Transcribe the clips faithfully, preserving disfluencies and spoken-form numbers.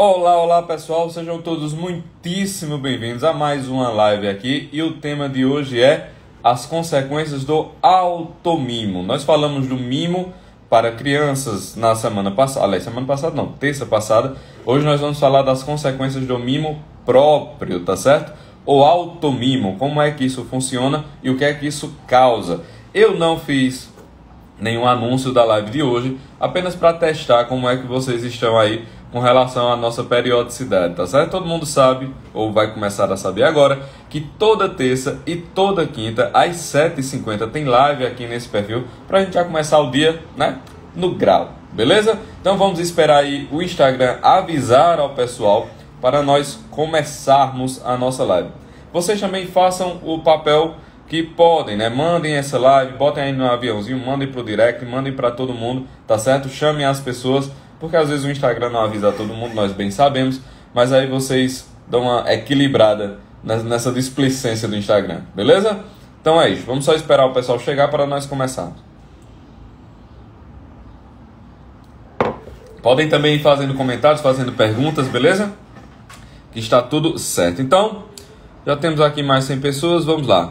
Olá, olá pessoal, sejam todos muitíssimo bem-vindos a mais uma live aqui, e o tema de hoje é as consequências do automimo. Nós falamos do mimo para crianças na semana passada, aliás, semana passada não, terça passada. Hoje nós vamos falar das consequências do mimo próprio, tá certo? O automimo, como é que isso funciona e o que é que isso causa. Eu não fiz nenhum anúncio da live de hoje, apenas para testar como é que vocês estão aí com relação à nossa periodicidade, tá certo? Todo mundo sabe, ou vai começar a saber agora, que toda terça e toda quinta, às sete e cinquenta, tem live aqui nesse perfil, pra gente já começar o dia, né, no grau, beleza? Então vamos esperar aí o Instagram avisar ao pessoal para nós começarmos a nossa live. Vocês também façam o papel que podem, né? Mandem essa live, botem aí no aviãozinho, mandem pro direct, mandem pra todo mundo, tá certo? Chamem as pessoas, porque às vezes o Instagram não avisa todo mundo, nós bem sabemos, mas aí vocês dão uma equilibrada nessa displicência do Instagram, beleza? Então é isso, vamos só esperar o pessoal chegar para nós começarmos. Podem também ir fazendo comentários, fazendo perguntas, beleza? Que está tudo certo. Então, já temos aqui mais cem pessoas, vamos lá.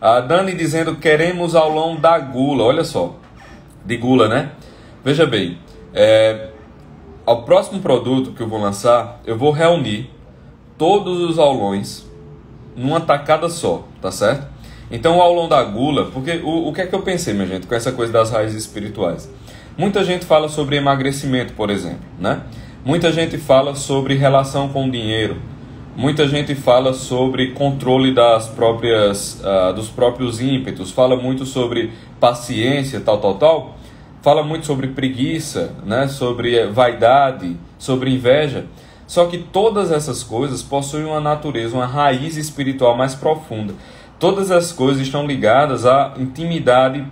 A Dani dizendo, queremos aulão da gula, olha só, de gula, né? Veja bem, É, ao próximo produto que eu vou lançar, eu vou reunir todos os aulões numa tacada só, tá certo? Então o aulão da gula, porque o, o que é que eu pensei, minha gente, com essa coisa das raízes espirituais? Muita gente fala sobre emagrecimento, por exemplo, né? Muita gente fala sobre relação com o dinheiro. Muita gente fala sobre controle das próprias, uh, dos próprios ímpetos. Fala muito sobre paciência, tal, tal, tal. Fala muito sobre preguiça, né? Sobre vaidade, sobre inveja. Só que todas essas coisas possuem uma natureza, uma raiz espiritual mais profunda. Todas as coisas estão ligadas à intimidade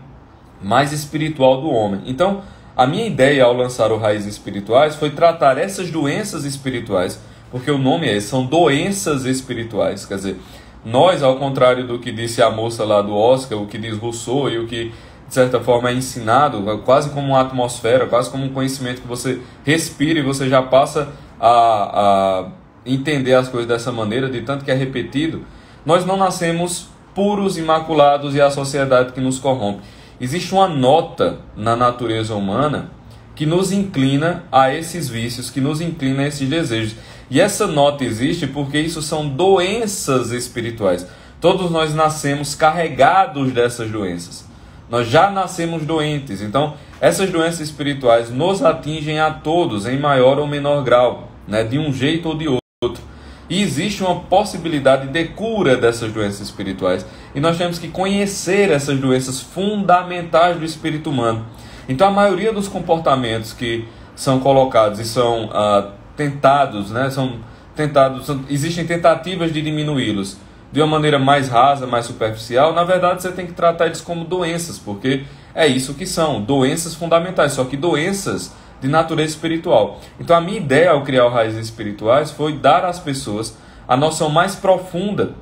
mais espiritual do homem. Então, a minha ideia ao lançar o Raízes Espirituais foi tratar essas doenças espirituais, porque o nome é, são doenças espirituais. Quer dizer, nós, ao contrário do que disse a moça lá do Oscar, o que diz Rousseau e o que, de certa forma, é ensinado, quase como uma atmosfera, quase como um conhecimento que você respira e você já passa a, a entender as coisas dessa maneira, de tanto que é repetido. Nós não nascemos puros, imaculados, e é a sociedade que nos corrompe. Existe uma nota na natureza humana que nos inclina a esses vícios, que nos inclina a esses desejos. E essa nota existe porque isso são doenças espirituais. Todos nós nascemos carregados dessas doenças. Nós já nascemos doentes, então essas doenças espirituais nos atingem a todos em maior ou menor grau, né? De um jeito ou de outro. E existe uma possibilidade de cura dessas doenças espirituais. E nós temos que conhecer essas doenças fundamentais do espírito humano. Então a maioria dos comportamentos que são colocados e são ah, tentados, né? São tentados, são, existem tentativas de diminuí-los de uma maneira mais rasa, mais superficial. Na verdade, você tem que tratar eles como doenças, porque é isso que são, doenças fundamentais, só que doenças de natureza espiritual. Então a minha ideia ao criar o Raízes Espirituais foi dar às pessoas a noção mais profunda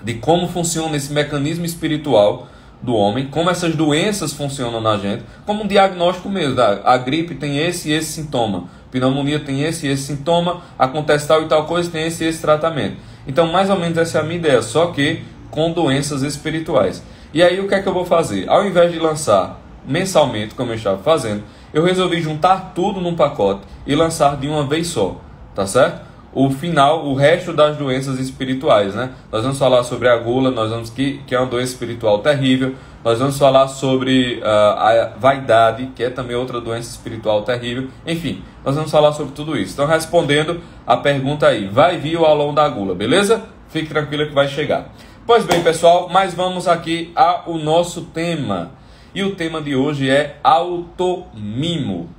de como funciona esse mecanismo espiritual do homem, como essas doenças funcionam na gente, como um diagnóstico mesmo. A gripe tem esse e esse sintoma, pneumonia tem esse e esse sintoma, acontece tal e tal coisa, tem esse e esse tratamento. Então, mais ou menos essa é a minha ideia, só que com doenças espirituais. E aí, o que é que eu vou fazer? Ao invés de lançar mensalmente, como eu estava fazendo, eu resolvi juntar tudo num pacote e lançar de uma vez só, tá certo? O final, o resto das doenças espirituais, né? Nós vamos falar sobre a gula, nós vamos que, que é uma doença espiritual terrível. Nós vamos falar sobre uh, a vaidade, que é também outra doença espiritual terrível. Enfim, nós vamos falar sobre tudo isso. Então, respondendo a pergunta aí, vai vir o aulão da gula, beleza? Fique tranquilo que vai chegar. Pois bem, pessoal, mas vamos aqui ao nosso tema. E o tema de hoje é automimo.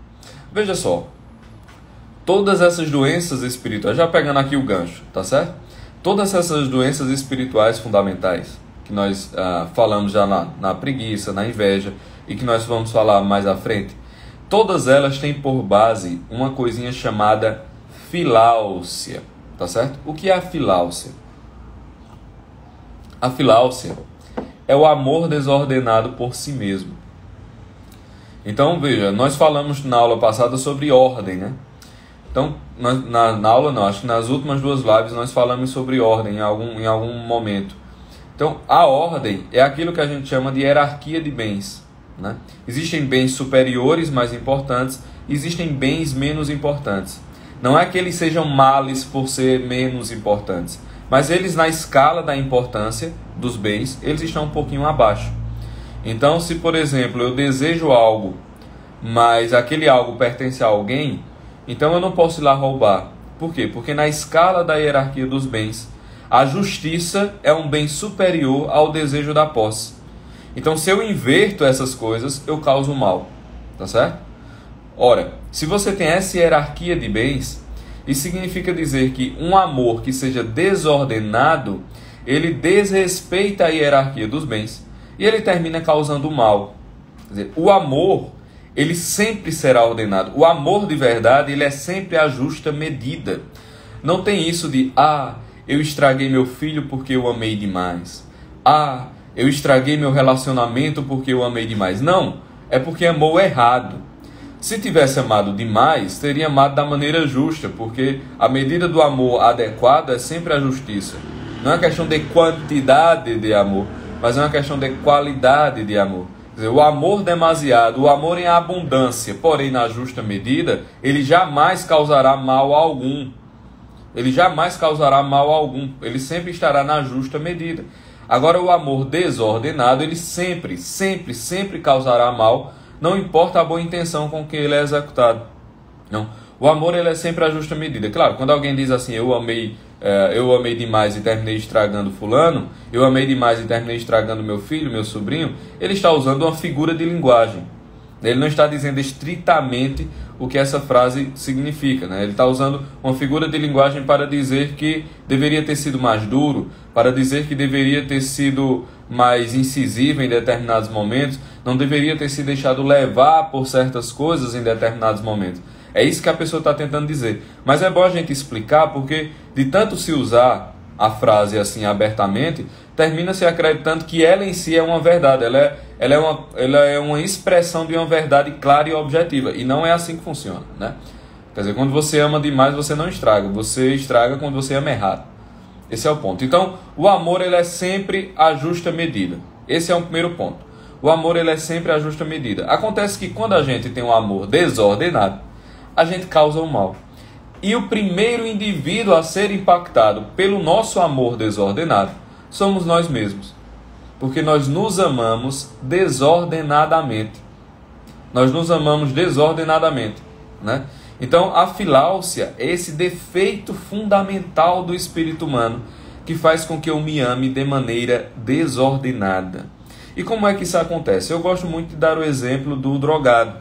Veja só, todas essas doenças espirituais, já pegando aqui o gancho, tá certo? Todas essas doenças espirituais fundamentais, que nós ah, falamos já na, na preguiça, na inveja, e que nós vamos falar mais à frente, todas elas têm por base uma coisinha chamada filáusia, tá certo? O que é a filáusia? A filáusia é o amor desordenado por si mesmo. Então, veja, nós falamos na aula passada sobre ordem, né? Então, na, na, na aula não, acho que nas últimas duas lives nós falamos sobre ordem em algum, em algum momento. Então, a ordem é aquilo que a gente chama de hierarquia de bens, né? Existem bens superiores, mais importantes, existem bens menos importantes. Não é que eles sejam males por ser menos importantes, mas eles, na escala da importância dos bens, eles estão um pouquinho abaixo. Então, se, por exemplo, eu desejo algo, mas aquele algo pertence a alguém, então eu não posso ir lá roubar. Por quê? Porque na escala da hierarquia dos bens, a justiça é um bem superior ao desejo da posse. Então, se eu inverto essas coisas, eu causo mal. Tá certo? Ora, se você tem essa hierarquia de bens, isso significa dizer que um amor que seja desordenado, ele desrespeita a hierarquia dos bens e ele termina causando mal. Quer dizer, o amor, ele sempre será ordenado. O amor de verdade, ele é sempre a justa medida. Não tem isso de, ah, eu estraguei meu filho porque eu amei demais. Ah, eu estraguei meu relacionamento porque eu amei demais. Não, é porque amou errado. Se tivesse amado demais, teria amado da maneira justa, porque a medida do amor adequado é sempre a justiça. Não é uma questão de quantidade de amor, mas é uma questão de qualidade de amor. O amor demasiado, o amor em abundância, porém na justa medida, ele jamais causará mal algum. Ele jamais causará mal algum. Ele sempre estará na justa medida. Agora, o amor desordenado, ele sempre, sempre, sempre causará mal, não importa a boa intenção com que ele é executado. Não. O amor, ele é sempre a justa medida. Claro, quando alguém diz assim, eu amei, eh, eu amei demais e terminei estragando fulano, eu amei demais e terminei estragando meu filho, meu sobrinho, ele está usando uma figura de linguagem. Ele não está dizendo estritamente o que essa frase significa, né? Ele está usando uma figura de linguagem para dizer que deveria ter sido mais duro, para dizer que deveria ter sido mais incisivo em determinados momentos, não deveria ter se deixado levar por certas coisas em determinados momentos. É isso que a pessoa está tentando dizer. Mas é bom a gente explicar, porque de tanto se usar a frase assim abertamente, termina-se acreditando que ela em si é uma verdade, ela é, ela, é uma, ela é uma expressão de uma verdade clara e objetiva, e não é assim que funciona, né? Quer dizer, quando você ama demais, você não estraga, você estraga quando você ama errado. Esse é o ponto. Então, o amor, ele é sempre a justa medida. Esse é o primeiro ponto. O amor, ele é sempre a justa medida. Acontece que quando a gente tem um amor desordenado, a gente causa o mal. E o primeiro indivíduo a ser impactado pelo nosso amor desordenado somos nós mesmos. Porque nós nos amamos desordenadamente. Nós nos amamos desordenadamente, né? Então, a filáusia é esse defeito fundamental do espírito humano que faz com que eu me ame de maneira desordenada. E como é que isso acontece? Eu gosto muito de dar o exemplo do drogado,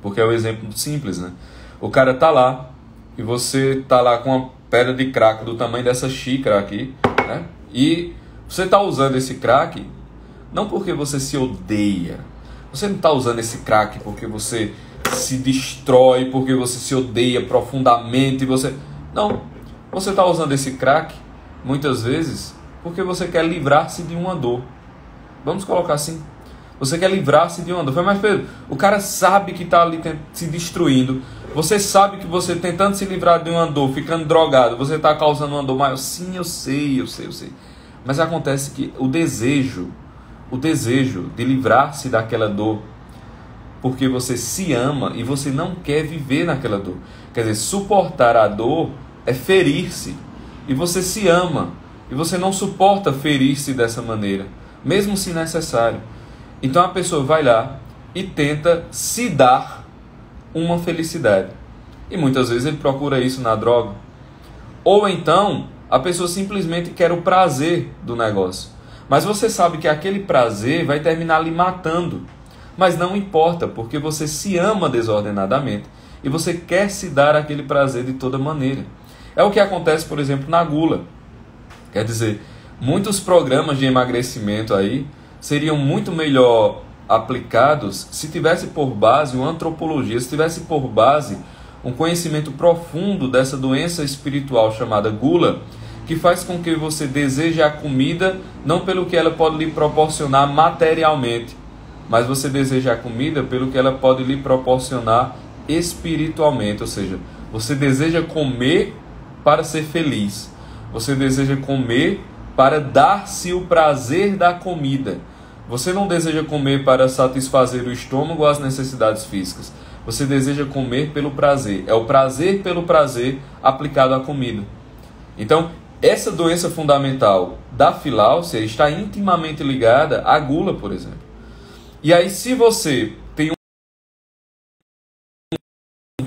porque é um exemplo simples, né? O cara tá lá, e você tá lá com uma pedra de crack do tamanho dessa xícara aqui, né? E você tá usando esse crack não porque você se odeia. Você não tá usando esse crack porque você se destrói, porque você se odeia profundamente, você... Não, você está usando esse crack, muitas vezes, porque você quer livrar-se de uma dor. Vamos colocar assim. Você quer livrar-se de uma dor. Foi mais Pedro, o cara sabe que está ali se destruindo. Você sabe que você tentando se livrar de uma dor, ficando drogado, você está causando uma dor maior. Sim, eu sei, eu sei, eu sei. Mas acontece que o desejo, o desejo de livrar-se daquela dor, porque você se ama e você não quer viver naquela dor. Quer dizer, suportar a dor é ferir-se. E você se ama. E você não suporta ferir-se dessa maneira, mesmo se necessário. Então a pessoa vai lá e tenta se dar uma felicidade. E muitas vezes ele procura isso na droga. Ou então a pessoa simplesmente quer o prazer do negócio. Mas você sabe que aquele prazer vai terminar lhe matando. Mas não importa, porque você se ama desordenadamente e você quer se dar aquele prazer de toda maneira. É o que acontece, por exemplo, na gula. Quer dizer, muitos programas de emagrecimento aí seriam muito melhor aplicados se tivesse por base uma antropologia, se tivesse por base um conhecimento profundo dessa doença espiritual chamada gula, que faz com que você deseje a comida não pelo que ela pode lhe proporcionar materialmente, mas você deseja a comida pelo que ela pode lhe proporcionar espiritualmente, ou seja, Você deseja comer para ser feliz. Você deseja comer para dar-se o prazer da comida. Você não deseja comer para satisfazer o estômago ou as necessidades físicas. Você deseja comer pelo prazer. É o prazer pelo prazer aplicado à comida. Então, essa doença fundamental da filáusia está intimamente ligada à gula, por exemplo. E aí, se você tem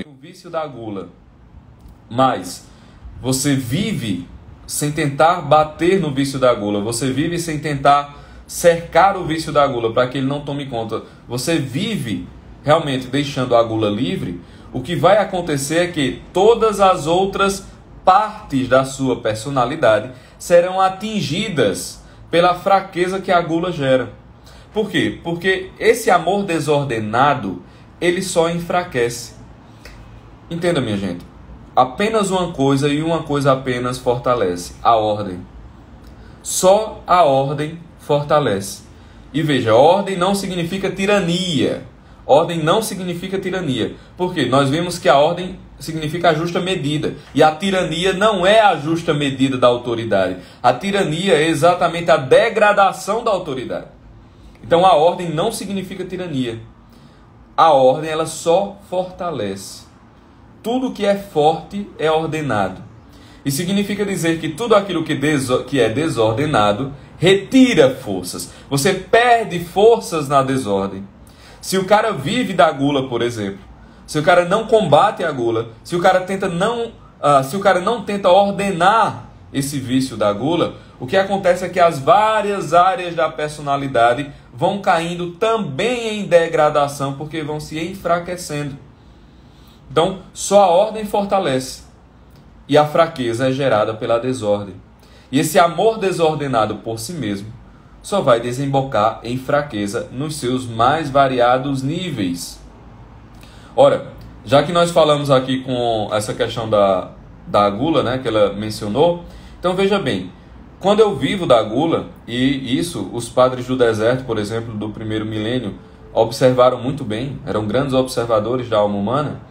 um vício da gula, mas você vive sem tentar bater no vício da gula, você vive sem tentar cercar o vício da gula para que ele não tome conta, você vive realmente deixando a gula livre, o que vai acontecer é que todas as outras partes da sua personalidade serão atingidas pela fraqueza que a gula gera. Por quê? Porque esse amor desordenado, ele só enfraquece. Entenda, minha gente, apenas uma coisa e uma coisa apenas fortalece: a ordem. Só a ordem fortalece. E veja, ordem não significa tirania. Ordem não significa tirania, porque nós vemos que a ordem significa a justa medida, e a tirania não é a justa medida da autoridade. A tirania é exatamente a degradação da autoridade. Então a ordem não significa tirania. A ordem, ela só fortalece. Tudo que é forte é ordenado. E significa dizer que tudo aquilo que, deso- que é desordenado retira forças. Você perde forças na desordem. Se o cara vive da gula, por exemplo, se o cara não combate a gula, se o cara tenta não, uh, se o cara não tenta ordenar esse vício da gula, o que acontece é que as várias áreas da personalidade vão caindo também em degradação, porque vão se enfraquecendo. Então, só a ordem fortalece, e a fraqueza é gerada pela desordem. E esse amor desordenado por si mesmo só vai desembocar em fraqueza nos seus mais variados níveis. Ora, já que nós falamos aqui com essa questão da, da gula, né, que ela mencionou, então veja bem, quando eu vivo da gula, e isso os padres do deserto, por exemplo, do primeiro milênio, observaram muito bem, eram grandes observadores da alma humana,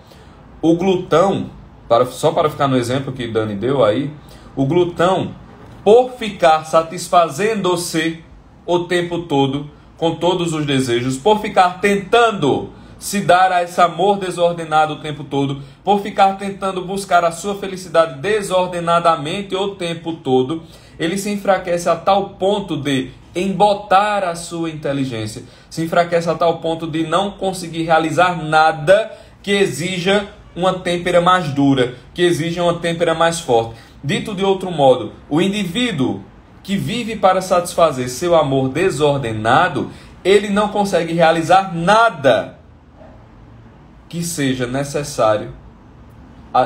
o glutão, para, só para ficar no exemplo que Dani deu aí, o glutão, por ficar satisfazendo-se o tempo todo, com todos os desejos, por ficar tentando se dar a esse amor desordenado o tempo todo, por ficar tentando buscar a sua felicidade desordenadamente o tempo todo, ele se enfraquece a tal ponto de embotar a sua inteligência, se enfraquece a tal ponto de não conseguir realizar nada que exija uma têmpera mais dura, que exija uma têmpera mais forte. Dito de outro modo, o indivíduo que vive para satisfazer seu amor desordenado, ele não consegue realizar nada que seja necessário,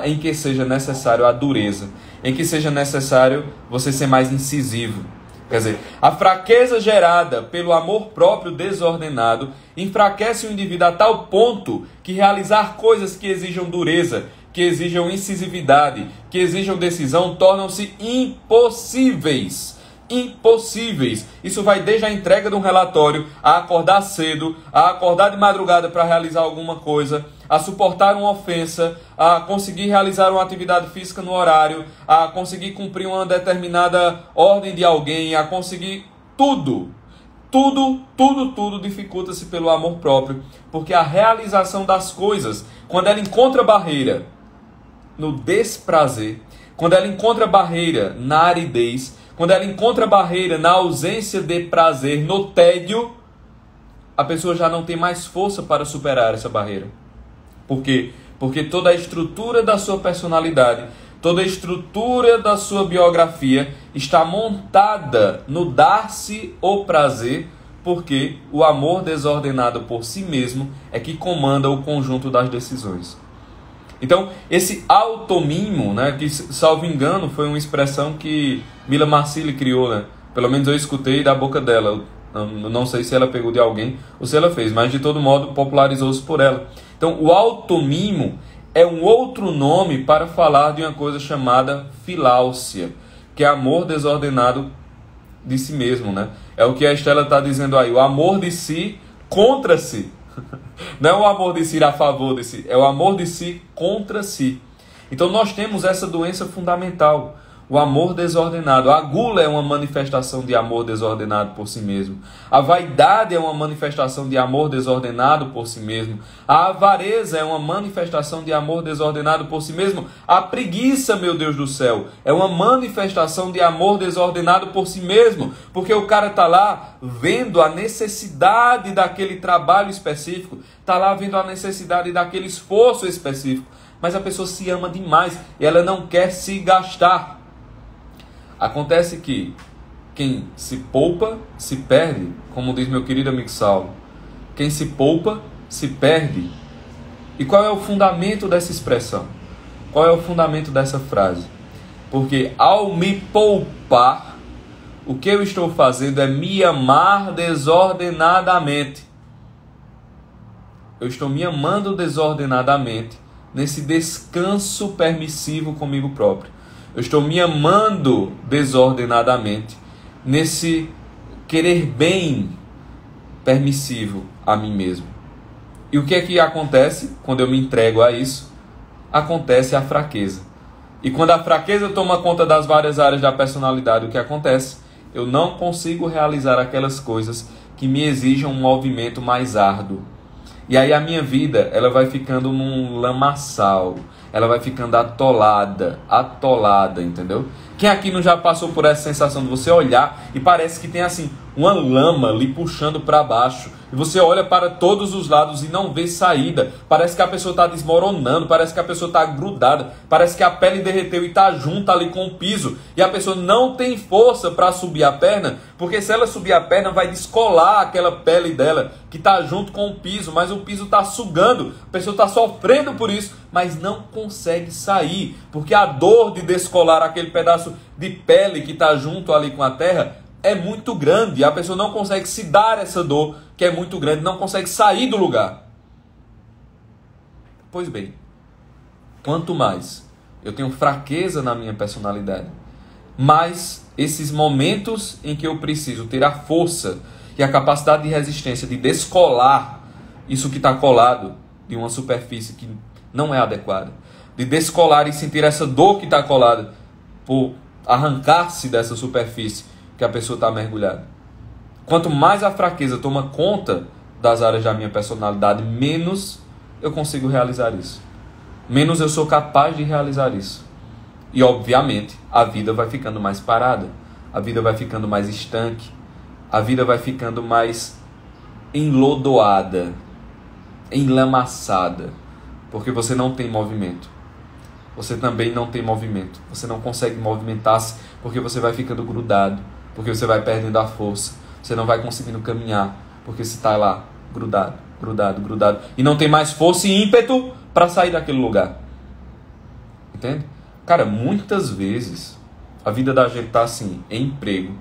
em que seja necessário a dureza, em que seja necessário você ser mais incisivo. Quer dizer, a fraqueza gerada pelo amor próprio desordenado enfraquece o indivíduo a tal ponto que realizar coisas que exijam dureza, que exijam incisividade, que exijam decisão, tornam-se impossíveis. Impossíveis. Isso vai desde a entrega de um relatório, a acordar cedo, a acordar de madrugada para realizar alguma coisa, a suportar uma ofensa, a conseguir realizar uma atividade física no horário, a conseguir cumprir uma determinada ordem de alguém, a conseguir tudo. Tudo, tudo, tudo dificulta-se pelo amor próprio, porque a realização das coisas, quando ela encontra barreira no desprazer, quando ela encontra barreira na aridez, quando ela encontra barreira na ausência de prazer, no tédio, a pessoa já não tem mais força para superar essa barreira. Por quê? Porque toda a estrutura da sua personalidade, toda a estrutura da sua biografia está montada no dar-se o prazer, porque o amor desordenado por si mesmo é que comanda o conjunto das decisões. Então, esse automimo, né, que, salvo engano, foi uma expressão que Mila Marcilli criou, né? Pelo menos eu escutei da boca dela. Eu não sei se ela pegou de alguém ou se ela fez, mas de todo modo popularizou-se por ela. Então, o automimo é um outro nome para falar de uma coisa chamada filáusia, que é amor desordenado de si mesmo, né? É o que a Estela está dizendo aí, o amor de si contra si. Não é o amor de si a favor de si, é o amor de si contra si. Então nós temos essa doença fundamental, o amor desordenado. A gula é uma manifestação de amor desordenado por si mesmo. A vaidade é uma manifestação de amor desordenado por si mesmo. A avareza é uma manifestação de amor desordenado por si mesmo. A preguiça, meu Deus do céu, é uma manifestação de amor desordenado por si mesmo. Porque o cara está lá vendo a necessidade daquele trabalho específico, está lá vendo a necessidade daquele esforço específico. Mas a pessoa se ama demais e ela não quer se gastar. Acontece que quem se poupa, se perde, como diz meu querido amigo Saulo. Quem se poupa, se perde. E qual é o fundamento dessa expressão? Qual é o fundamento dessa frase? Porque ao me poupar, o que eu estou fazendo é me amar desordenadamente. Eu estou me amando desordenadamente nesse descanso permissivo comigo próprio. Eu estou me amando desordenadamente nesse querer bem permissivo a mim mesmo. E o que é que acontece quando eu me entrego a isso? Acontece a fraqueza. E quando a fraqueza toma conta das várias áreas da personalidade, o que acontece? Eu não consigo realizar aquelas coisas que me exijam um movimento mais árduo. E aí a minha vida, ela vai ficando num lamaçal, ela vai ficando atolada, atolada, entendeu? Quem aqui não já passou por essa sensação de você olhar e parece que tem assim, uma lama lhe puxando para baixo, e você olha para todos os lados e não vê saída, parece que a pessoa está desmoronando, parece que a pessoa está grudada, parece que a pele derreteu e está junta ali com o piso, e a pessoa não tem força para subir a perna, porque se ela subir a perna vai descolar aquela pele dela, que está junto com o piso, mas o piso está sugando, a pessoa está sofrendo por isso, mas não consegue sair, porque a dor de descolar aquele pedaço de pele que está junto ali com a terra é muito grande, a pessoa não consegue se dar essa dor que é muito grande, não consegue sair do lugar. Pois bem, quanto mais eu tenho fraqueza na minha personalidade, mais esses momentos em que eu preciso ter a força e a capacidade de resistência de descolar isso que está colado de uma superfície que não é adequada, de descolar e sentir essa dor que está colada por arrancar-se dessa superfície que a pessoa está mergulhada. Quanto mais a fraqueza toma conta das áreas da minha personalidade, menos eu consigo realizar isso. Menos eu sou capaz de realizar isso. E, obviamente, a vida vai ficando mais parada. A vida vai ficando mais estanque. A vida vai ficando mais enlodoada, enlamaçada. Porque você não tem movimento. Você também não tem movimento. Você não consegue movimentar-se porque você vai ficando grudado. Porque você vai perdendo a força. Você não vai conseguindo caminhar. Porque você está lá, grudado, grudado, grudado. E não tem mais força e ímpeto para sair daquele lugar. Entende? Cara, muitas vezes a vida da gente está assim, em emprego.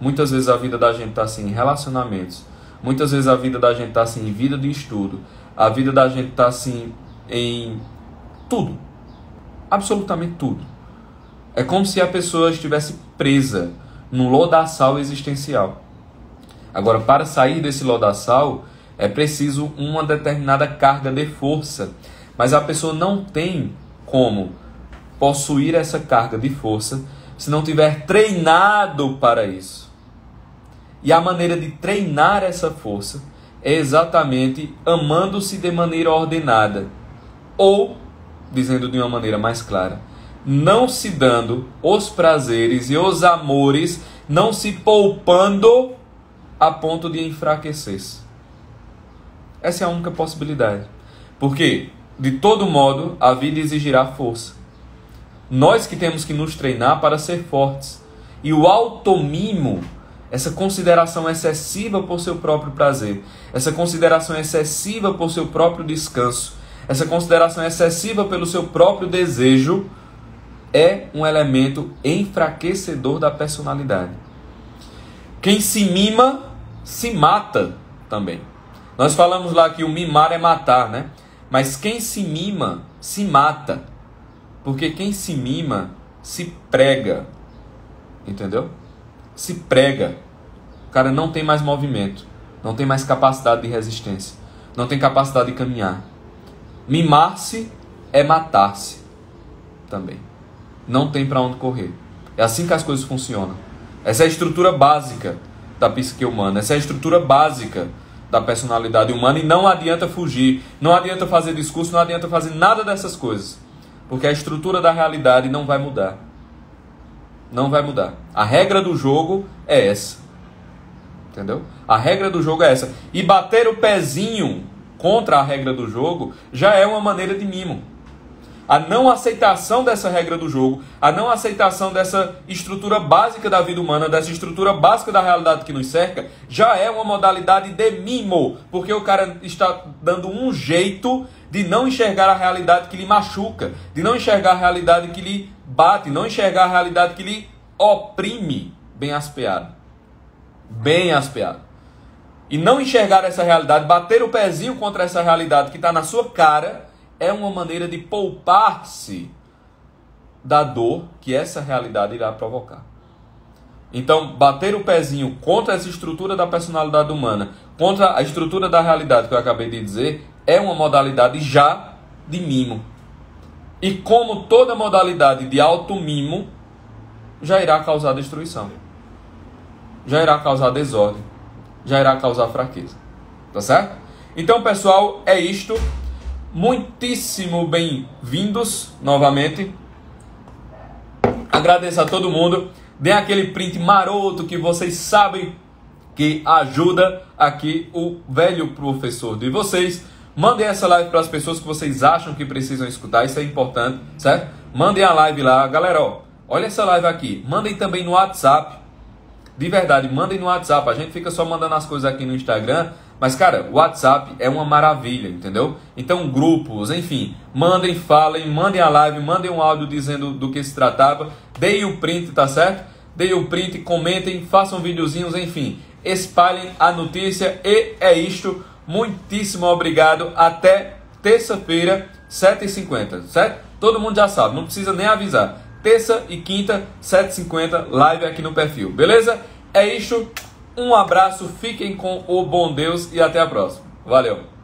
Muitas vezes a vida da gente está assim, em relacionamentos. Muitas vezes a vida da gente está assim, em vida de estudo. A vida da gente está assim, em tudo. Absolutamente tudo. É como se a pessoa estivesse presa num lodaçal existencial. Agora, para sair desse lodaçal, é preciso uma determinada carga de força. Mas a pessoa não tem como possuir essa carga de força se não tiver treinado para isso. E a maneira de treinar essa força é exatamente amando-se de maneira ordenada. Ou, dizendo de uma maneira mais clara, não se dando os prazeres e os amores, não se poupando a ponto de enfraquecer-se. Essa é a única possibilidade. Porque, de todo modo, a vida exigirá força. Nós que temos que nos treinar para ser fortes. E o automimo, essa consideração excessiva por seu próprio prazer, essa consideração excessiva por seu próprio descanso, essa consideração excessiva pelo seu próprio desejo, é um elemento enfraquecedor da personalidade. Quem se mima, se mata também. Nós falamos lá que o mimar é matar, né? Mas quem se mima, se mata. Porque quem se mima, se prega. Entendeu? Se prega. O cara não tem mais movimento. Não tem mais capacidade de resistência. Não tem capacidade de caminhar. Mimar-se é matar-se. também. Não tem para onde correr. É assim que as coisas funcionam. Essa é a estrutura básica da psique humana. Essa é a estrutura básica da personalidade humana. E não adianta fugir. Não adianta fazer discurso. Não adianta fazer nada dessas coisas. Porque a estrutura da realidade não vai mudar. Não vai mudar. A regra do jogo é essa. Entendeu? A regra do jogo é essa. E bater o pezinho contra a regra do jogo já é uma maneira de mimo. A não aceitação dessa regra do jogo, a não aceitação dessa estrutura básica da vida humana, dessa estrutura básica da realidade que nos cerca, já é uma modalidade de mimo, porque o cara está dando um jeito de não enxergar a realidade que lhe machuca, de não enxergar a realidade que lhe bate, não enxergar a realidade que lhe oprime, bem aspeado, bem aspeado. E não enxergar essa realidade, bater o pezinho contra essa realidade que está na sua cara, é uma maneira de poupar-se da dor que essa realidade irá provocar. Então, bater o pezinho contra essa estrutura da personalidade humana, contra a estrutura da realidade que eu acabei de dizer, é uma modalidade já de mimo. E como toda modalidade de auto-mimo, já irá causar destruição. Já irá causar desordem. Já irá causar fraqueza. Tá certo? Então, pessoal, é isto. Muitíssimo bem-vindos novamente. Agradeço a todo mundo. Dê aquele print maroto que vocês sabem que ajuda aqui o velho professor de vocês. Mandem essa live para as pessoas que vocês acham que precisam escutar. Isso é importante, certo? Mandem a live lá. Galera, ó, olha essa live aqui. Mandem também no WhatsApp. De verdade, mandem no WhatsApp. A gente fica só mandando as coisas aqui no Instagram. Mas, cara, o WhatsApp é uma maravilha, entendeu? Então, grupos, enfim, mandem, falem, mandem a live, mandem um áudio dizendo do que se tratava, deem o print, tá certo? Deem o print, comentem, façam videozinhos, enfim, espalhem a notícia e é isto. Muitíssimo obrigado, até terça-feira, sete e cinquenta, certo? Todo mundo já sabe, não precisa nem avisar. Terça e quinta, sete e cinquenta, live aqui no perfil, beleza? É isto. Um abraço, fiquem com o bom Deus e até a próxima. Valeu!